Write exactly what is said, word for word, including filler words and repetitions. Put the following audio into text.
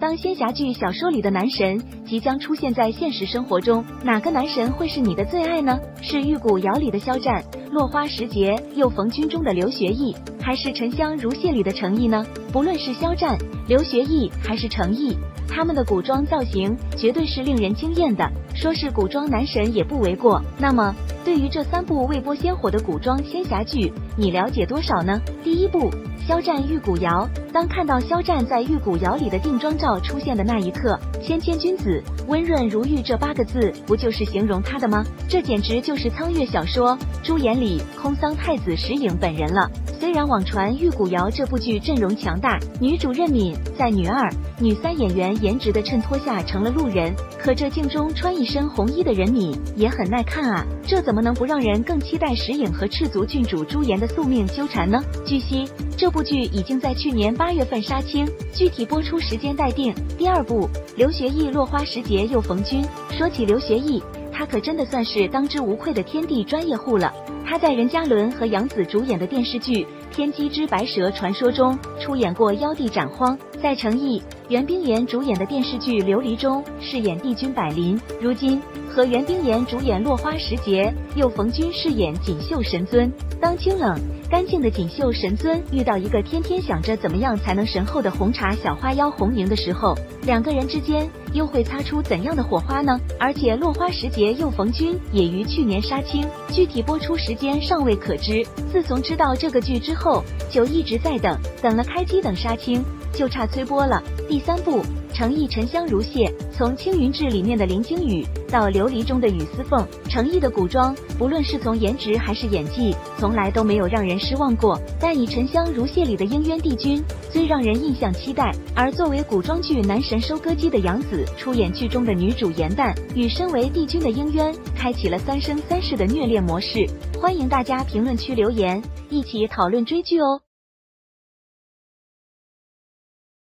当仙侠剧、小说里的男神即将出现在现实生活中，哪个男神会是你的最爱呢？是玉骨遥里的肖战，落花时节又逢君中的刘学义，还是沉香如屑里的程毅呢？不论是肖战、刘学义还是程毅，他们的古装造型绝对是令人惊艳的，说是古装男神也不为过。那么，对于这三部未播先火的古装仙侠剧，你了解多少呢？第一部，肖战玉骨遥。当看到肖战在玉骨遥里的定妆照出现的那一刻，谦谦君子，温润如玉这八个字不就是形容他的吗？这简直就是苍月小说《朱颜》里空桑太子石影本人了。虽然网传《玉骨遥》这部剧阵容强大，女主任敏在女二、女三演员颜值的衬托下成了路人，可这镜中穿一身红衣的任敏也很耐看啊，这怎么能不让人更期待石影和赤足郡主朱颜的宿命纠缠呢？据悉，这部剧已经在去年八月份杀青，具体播出时间待定。第二部，刘学义落花时节又逢君。说起刘学义，他可真的算是当之无愧的天帝专业户了。他在任嘉伦和杨紫主演的电视剧《天机之白蛇传说》中出演过妖帝斩荒，在程毅、袁冰妍主演的电视剧《琉璃》中饰演帝君百林，如今和袁冰妍主演《落花时节又逢君》饰演锦绣神尊。当清冷干净的锦绣神尊遇到一个天天想着怎么样才能神后的红茶小花妖红莹的时候，两个人之间又会擦出怎样的火花呢？而且落花时节又逢君也于去年杀青，具体播出时间尚未可知。自从知道这个剧之后，就一直在等，等了开机等杀青，就差催播了。第三部，程毅沉香如屑。从《青云志》里面的林惊羽到《琉璃》中的雨丝凤，程毅的古装不论是从颜值还是演技，从来都没有让人失望过。但以沉香如屑里的英渊帝君最让人印象期待。而作为古装剧男神收割机的杨紫出演剧中的女主颜淡，与身为帝君的英渊开启了三生三世的虐恋模式。欢迎大家评论区留言，一起讨论追剧哦。